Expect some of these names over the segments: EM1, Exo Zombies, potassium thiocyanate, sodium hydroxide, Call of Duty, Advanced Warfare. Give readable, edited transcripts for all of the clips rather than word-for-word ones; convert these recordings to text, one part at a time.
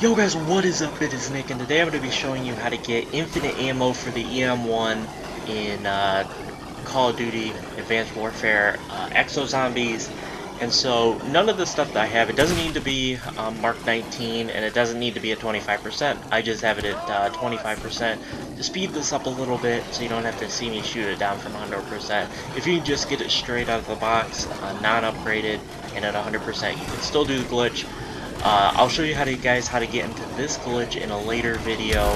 Yo guys, what is up? It is Nick, and today I'm going to be showing you how to get infinite ammo for the EM1 in Call of Duty, Advanced Warfare, Exo Zombies. And so none of the stuff that I have, it doesn't need to be Mark 19, and it doesn't need to be at 25%. I just have it at 25% to speed this up a little bit, so you don't have to see me shoot it down from 100%. If you just get it straight out of the box, non-upgraded, and at 100%, you can still do the glitch. I'll show you how to get into this glitch in a later video,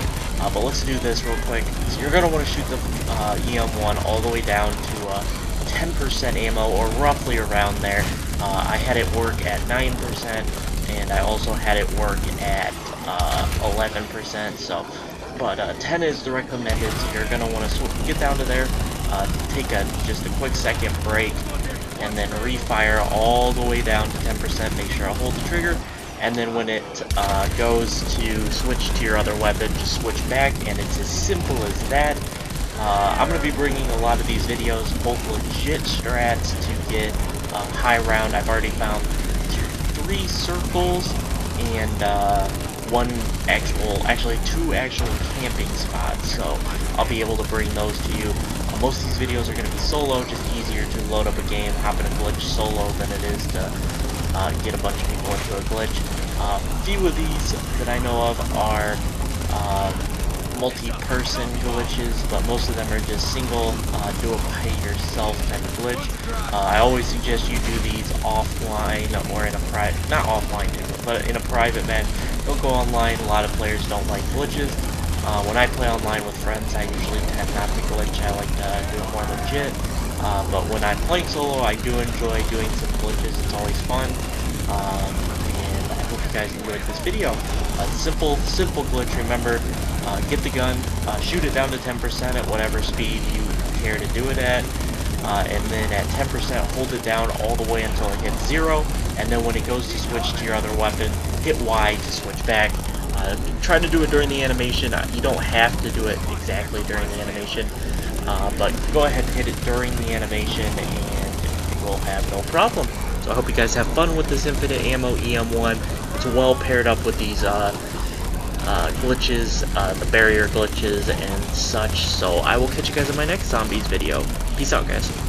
but let's do this real quick. So you're going to want to shoot the EM1 all the way down to 10% ammo, or roughly around there. I had it work at 9%, and I also had it work at 11%, so, but 10 is the recommended, so you're going to want to get down to there, take just a quick second break, and then refire all the way down to 10%, make sure I hold the trigger, and then when it goes to switch to your other weapon, just switch back, and it's as simple as that. I'm going to be bringing a lot of these videos, both legit strats to get high round. I've already found 3 circles and two actual camping spots, so I'll be able to bring those to you. Most of these videos are going to be solo, just easier to load up a game, hop in a glitch solo than it is to get a bunch of people into a glitch. A few of these that I know of are multi-person glitches, but most of them are just single, do it by yourself kind of glitch. I always suggest you do these offline or in a private, not offline, but in a private match. Don't go online, a lot of players don't like glitches. When I play online with friends, I usually tend not to glitch, I like to do it more legit. But when I'm playing solo, I do enjoy doing some glitches, it's always fun. And I hope you guys enjoyed this video. Simple glitch, remember. Get the gun, shoot it down to 10% at whatever speed you care to do it at, and then at 10% hold it down all the way until it hits 0, and then when it goes to switch to your other weapon, hit Y to switch back. Try to do it during the animation. You don't have to do it exactly during the animation, but go ahead and hit it during the animation and you will have no problem. So I hope you guys have fun with this infinite ammo EM1. It's well paired up with these glitches, the barrier glitches and such, so I will catch you guys in my next Zombies video. Peace out, guys.